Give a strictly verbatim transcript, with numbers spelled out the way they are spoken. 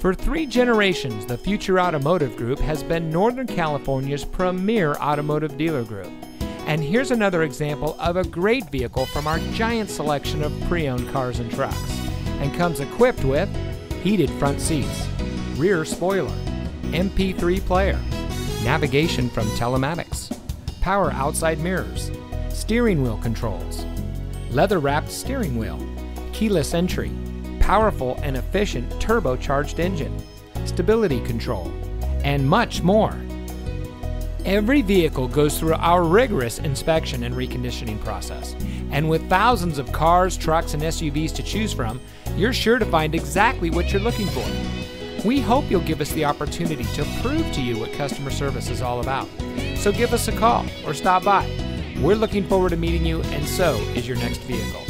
For three generations, the Future Automotive Group has been Northern California's premier automotive dealer group. And here's another example of a great vehicle from our giant selection of pre-owned cars and trucks. And comes equipped with heated front seats, rear spoiler, M P three player, navigation from telematics, power outside mirrors, steering wheel controls, leather-wrapped steering wheel, keyless entry, powerful and efficient turbocharged engine, stability control, and much more. Every vehicle goes through our rigorous inspection and reconditioning process. And with thousands of cars, trucks, and S U Vs to choose from, you're sure to find exactly what you're looking for. We hope you'll give us the opportunity to prove to you what customer service is all about. So give us a call or stop by. We're looking forward to meeting you, and so is your next vehicle.